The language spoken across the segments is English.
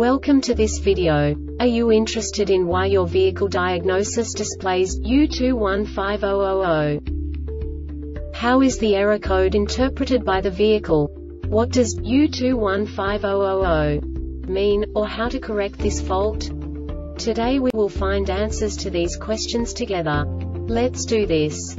Welcome to this video. Are you interested in why your vehicle diagnosis displays U2150-00? How is the error code interpreted by the vehicle? What does U2150-00 mean, or how to correct this fault? Today we will find answers to these questions together. Let's do this.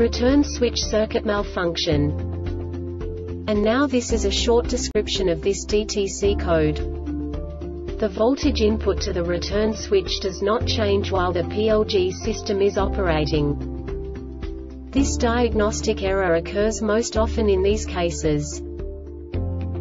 return switch circuit malfunction. And now this is a short description of this DTC code. The voltage input to the return switch does not change while the PLG system is operating. This diagnostic error occurs most often in these cases: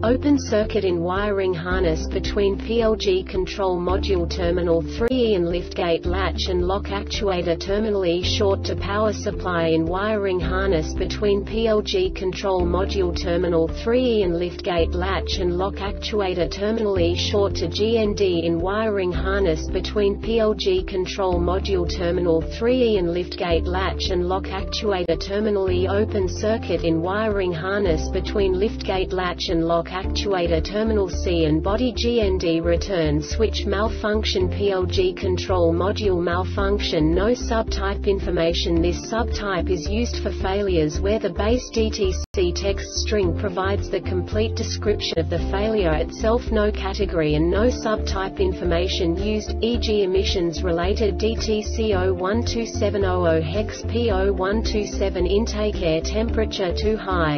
open circuit in wiring harness between PLG control module terminal 3E and liftgate latch and lock actuator terminal E, short to power supply in wiring harness between PLG control module terminal 3E and liftgate latch and lock actuator terminal E, short to GND in wiring harness between PLG control module terminal 3E and liftgate latch and lock actuator terminal E, open circuit in wiring harness between liftgate latch and lock actuator terminal C and body, GND return switch malfunction, PLG control module malfunction. No subtype information. This subtype is used for failures where the base DTC text string provides the complete description of the failure itself. No category and no subtype information used, e.g. emissions related DTC 012700 hex P0127 intake air temperature too high.